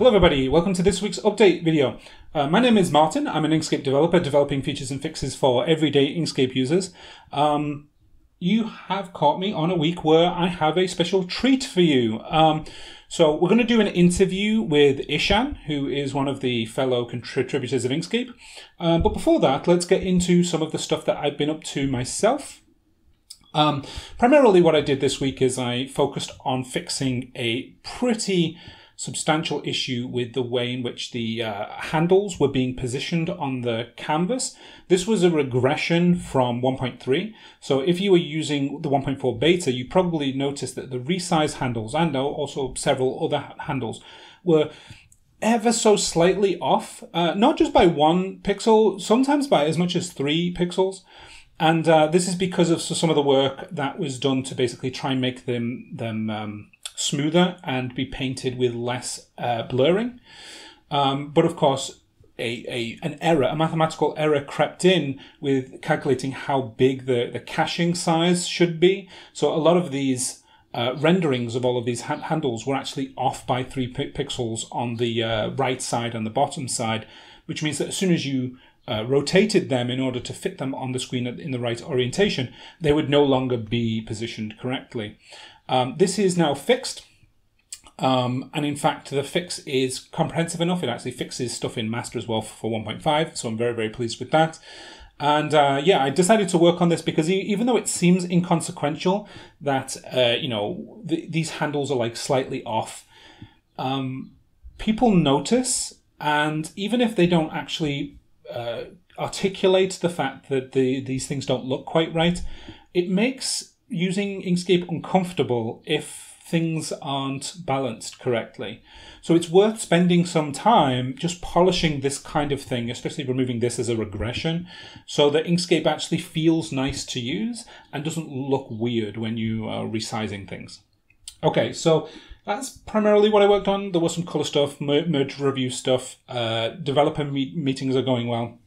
Hello everybody, welcome to this week's update video. My name is Martin. I'm an Inkscape developer developing features and fixes for everyday Inkscape users. You have caught me on a week where I have a special treat for you. So we're going to do an interview with Ishan, who is one of the fellow contributors of Inkscape. But before that, let's get into some of the stuff that I've been up to myself. Primarily what I did this week is I focused on fixing a pretty substantial issue with the way in which the handles were being positioned on the canvas. This was a regression from 1.3. So if you were using the 1.4 beta, you probably noticed that the resize handles and also several other handles were ever so slightly off, not just by 1 pixel, sometimes by as much as 3 pixels. And this is because of some of the work that was done to basically try and make them smoother and be painted with less blurring. But of course, a mathematical error crept in with calculating how big the caching size should be. So a lot of these renderings of all of these handles were actually off by 3 pixels on the right side and the bottom side, which means that as soon as you rotated them in order to fit them on the screen in the right orientation, they would no longer be positioned correctly. This is now fixed, and in fact the fix is comprehensive enough. It actually fixes stuff in master as well for 1.5, so I'm very, very pleased with that. And yeah, I decided to work on this because even though it seems inconsequential that you know, these handles are like slightly off, people notice, and even if they don't actually articulate the fact that these things don't look quite right, it makes using Inkscape uncomfortable if things aren't balanced correctly. So it's worth spending some time just polishing this kind of thing, especially removing this as a regression, so that Inkscape actually feels nice to use and doesn't look weird when you are resizing things. Okay, so that's primarily what I worked on. There was some color stuff, merge review stuff, developer meetings are going well.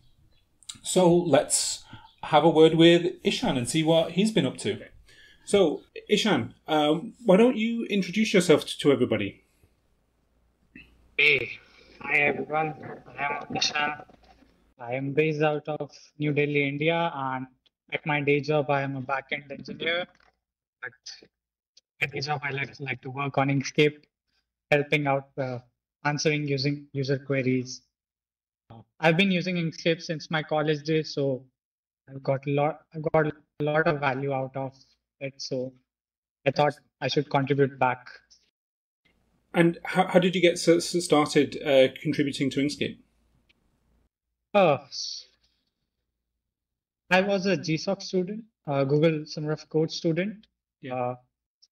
So let's have a word with Ishan and see what he's been up to. Okay. So Ishan, why don't you introduce yourself to everybody? Hey, hi everyone, I am Ishan. I am based out of New Delhi, India, and at my day job I am a backend engineer. But at this job, I like to work on Inkscape, helping out, answering user queries. I've been using Inkscape since my college days, so I've got a lot of value out of it. So I thought I should contribute back. And how did you get started contributing to Inkscape? I was a GSOC student, Google Summer of Code student. Yeah.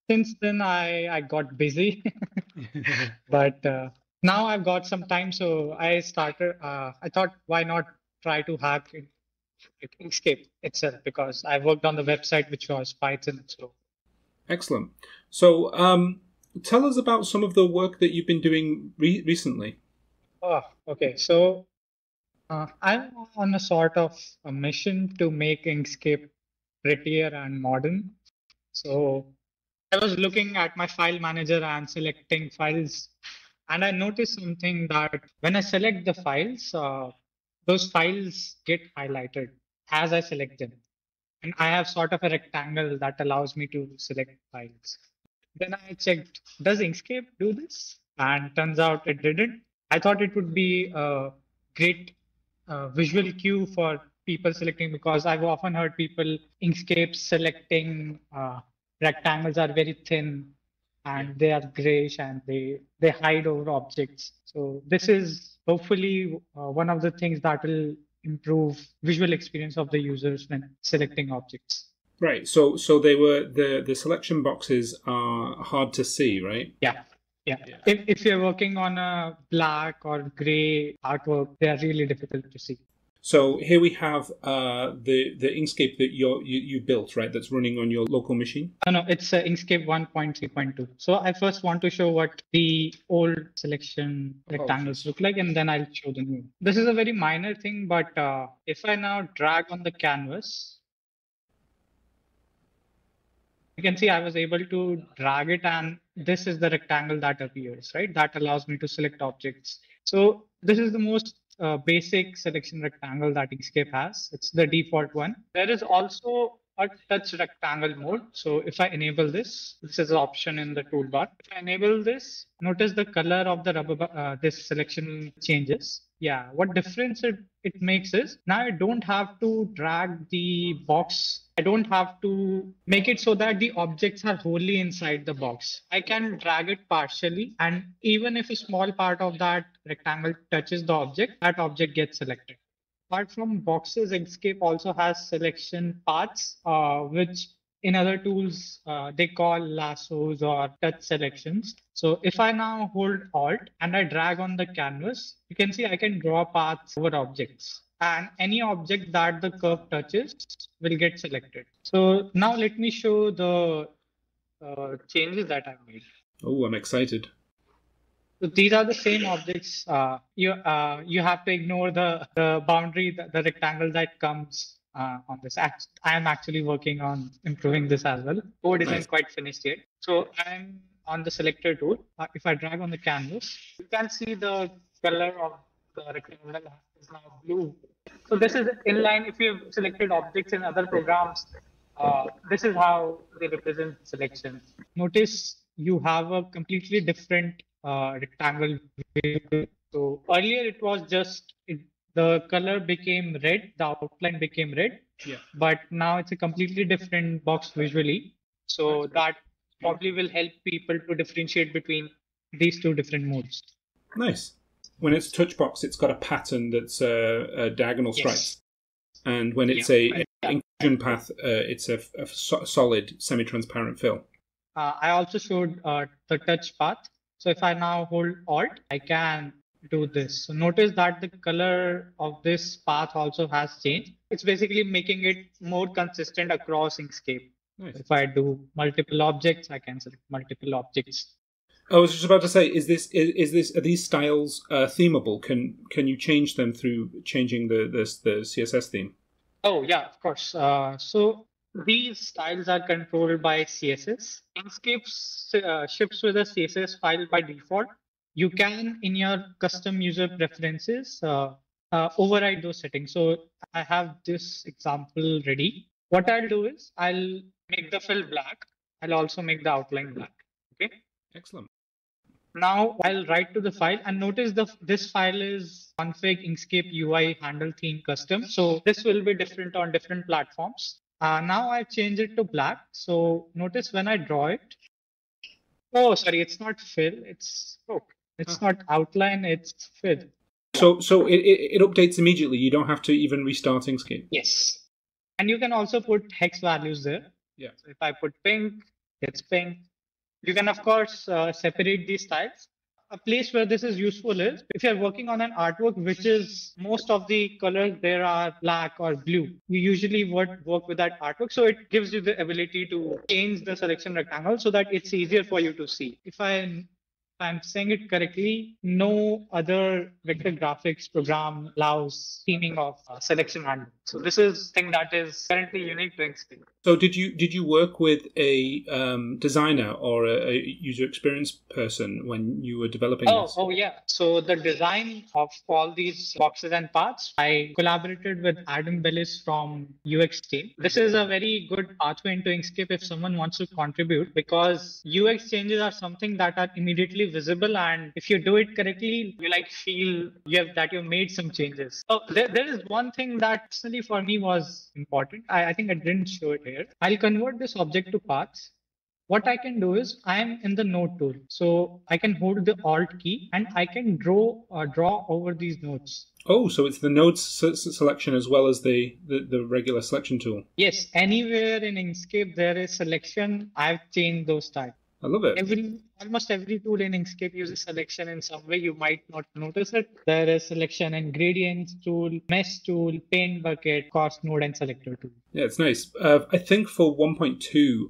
Since then, I got busy, but now I've got some time, so I started, I thought, why not try to hack Inkscape itself, because I worked on the website, which was Python. So. Excellent. So tell us about some of the work that you've been doing recently. Oh, okay. So I'm on a sort of a mission to make Inkscape prettier and modern. So I was looking at my file manager and selecting files, and I noticed something that when I select the files, those files get highlighted as I select them. And I have sort of a rectangle that allows me to select files. Then I checked, does Inkscape do this? And turns out it didn't. I thought it would be a great visual cue for people selecting, because I've often heard people Inkscape selecting rectangles are very thin and they are grayish and they hide over objects. So this is hopefully one of the things that will improve visual experience of the users when selecting objects. Right. So they were the selection boxes are hard to see, right? Yeah. Yeah. Yeah. If you're working on a black or gray artwork, they are really difficult to see. So here we have the Inkscape that you built, right? That's running on your local machine. No, it's Inkscape 1.3.2. So I first want to show what the old selection rectangles look like, and then I'll show the new. This is a very minor thing, but if I now drag on the canvas, You can see I was able to drag it, and this is the rectangle that appears, right? That allows me to select objects. So this is the most basic selection rectangle that Inkscape has. It's the default one. There is also a touch rectangle mode. So if I enable this, this is an option in the toolbar. If I enable this, notice the color of the rubber, this selection changes. Yeah, what difference it makes is now I don't have to drag the box. I don't have to make it so that the objects are wholly inside the box. I can drag it partially, and even if a small part of that rectangle touches the object, that object gets selected. Apart from boxes, Inkscape also has selection paths, which in other tools, they call lassos or touch selections. So if I now hold Alt and I drag on the canvas, you can see I can draw paths over objects, and any object that the curve touches will get selected. So now let me show the changes that I've made. Oh, I'm excited. So these are the same objects. You have to ignore the boundary, the rectangle that comes on this. I am actually working on improving this as well. Code isn't quite finished yet. So I'm on the selector tool. If I drag on the canvas, you can see the color of the rectangle is now blue. So this is inline. If you've selected objects in other programs, this is how they represent selections. Notice you have a completely different rectangle. So earlier it was just the color became red, the outline became red. Yeah. But now it's a completely different box visually. So that probably will help people to differentiate between these two different modes. Nice. When it's Touchbox, it's got a pattern that's a diagonal stripes. Yes. And when it's an inclusion path, it's a solid semi-transparent fill. I also showed the touch path. So if I now hold Alt, I can do this. So notice that the color of this path also has changed. It's basically making it more consistent across Inkscape. Nice. If I do multiple objects, I can select multiple objects. I was just about to say, are these styles themable? Can you change them through changing the CSS theme? Oh yeah, of course. So these styles are controlled by CSS. Inkscape ships with a CSS file by default. You can, in your custom user preferences, override those settings. So I have this example ready. What I'll do is I'll make the fill black. I'll also make the outline black. Okay. Excellent. Now I'll write to the file, and notice this file is config Inkscape UI handle theme custom. So this will be different on different platforms. Now I've changed it to black. So notice when I draw it. Oh, sorry, it's not fill. It's not outline. It's fill. So it updates immediately. You don't have to even restart Inkscape. Yes, and you can also put hex values there. Yeah. So if I put pink, it's pink. You can, of course, separate these styles. A place where this is useful is if you're working on an artwork, which is most of the colors there are black or blue. You usually work with that artwork. So it gives you the ability to change the selection rectangle so that it's easier for you to see. If I'm saying it correctly, no other vector graphics program allows theming of selection handle. So this is thing that is currently unique to Inkscape. So did you work with a designer or a user experience person when you were developing this? Oh yeah. So the design of all these boxes and paths, I collaborated with Adam Bellis from UX team. This is a very good pathway into Inkscape if someone wants to contribute, because UX changes are something that are immediately visible, and if you do it correctly, you feel that you made some changes. So there is one thing that personally for me was important. I think I didn't show it here. I'll convert this object to paths. What I can do is I'm in the node tool, so I can hold the Alt key and I can draw over these nodes. Oh, so it's the nodes selection as well as the regular selection tool. Yes, anywhere in Inkscape there is selection, I've changed those types. I love it. Almost every tool in Inkscape uses selection in some way. You might not notice it. There is selection in gradients tool, mesh tool, paint bucket, cost node, and selector tool. Yeah, it's nice. I think for 1.2,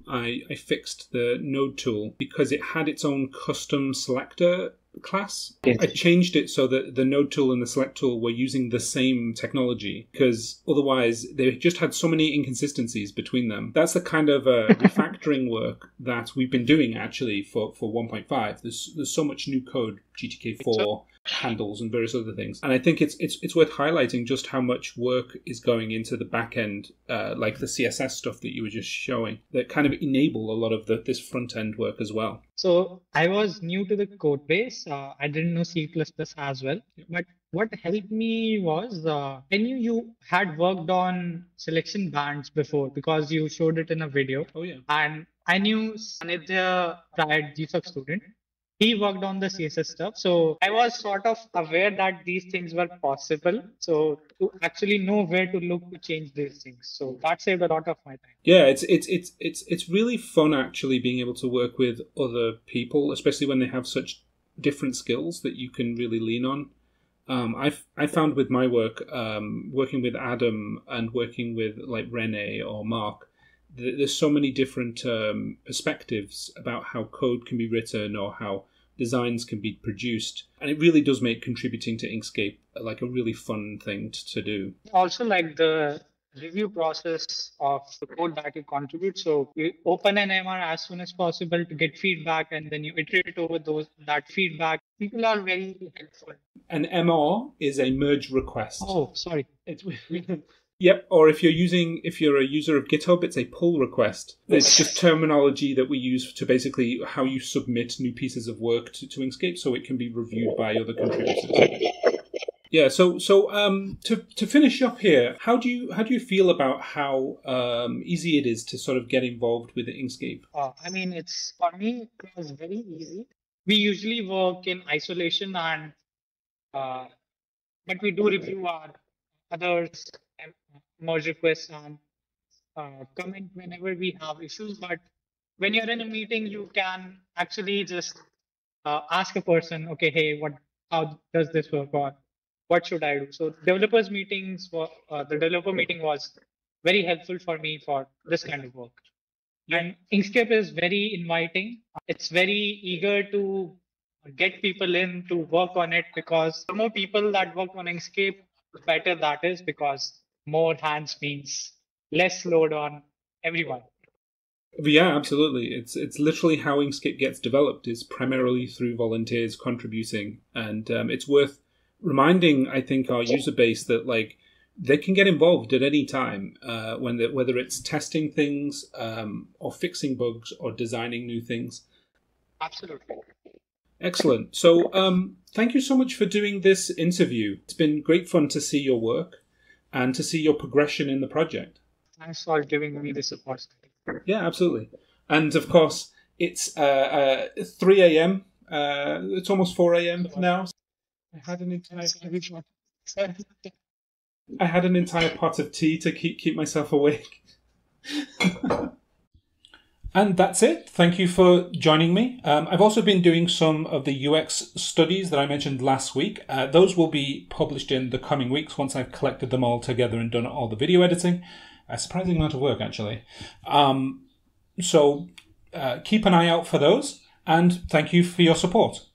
I fixed the node tool because it had its own custom selector class. Yes. I changed it so that the node tool and the select tool were using the same technology, because otherwise they just had so many inconsistencies between them. That's the kind of refactoring work that we've been doing actually for 1.5. There's so much new code, GTK4 handles and various other things, and I think it's worth highlighting just how much work is going into the back end, like the CSS stuff that you were just showing, that kind of enable a lot of this front end work as well. So I was new to the code base. I didn't know C++ as well, but what helped me was you had worked on selection bands before because you showed it in a video. Oh yeah. And I knew Sanidhya, prior GSOC student, he worked on the CSS stuff. So I was sort of aware that these things were possible. So to actually know where to look to change these things. So that saved a lot of my time. Yeah, it's really fun actually being able to work with other people, especially when they have such different skills that you can really lean on. I found with my work, working with Adam and working with like Rene or Mark, there's so many different perspectives about how code can be written or how designs can be produced, and it really does make contributing to Inkscape like a really fun thing to do. Also, like the review process of the code that you contribute. So you open an MR as soon as possible to get feedback, and then you iterate over that feedback. People are very helpful. An MR is a merge request. Oh, sorry. It's weird. Yep, or if you're a user of GitHub, it's a pull request. It's just terminology that we use to basically how you submit new pieces of work to Inkscape, so it can be reviewed by other contributors. Yeah, to finish up here, how do you feel about how easy it is to sort of get involved with Inkscape? I mean, for me, it was very easy. We usually work in isolation, and but we do review our others. Merge requests and comment whenever we have issues. But when you're in a meeting, you can actually just ask a person, okay, hey, how does this work, or what should I do? So the developer meeting was very helpful for me for this kind of work. And Inkscape is very inviting. It's very eager to get people in to work on it, because the more people that work on Inkscape, the better that is, because more hands means less load on everyone. Yeah, absolutely. It's literally how Inkscape gets developed, is primarily through volunteers contributing. And it's worth reminding, I think, our user base that like they can get involved at any time, whether it's testing things or fixing bugs or designing new things. Absolutely. Excellent. So thank you so much for doing this interview. It's been great fun to see your work and to see your progression in the project. Thanks for giving me this opportunity. Yeah, absolutely. And of course, it's 3 a.m. It's almost 4 a.m. now. I had an entire pot of tea to keep myself awake. And that's it. Thank you for joining me. I've also been doing some of the UX studies that I mentioned last week. Those will be published in the coming weeks once I've collected them all together and done all the video editing. A surprising amount of work, actually. So keep an eye out for those, and thank you for your support.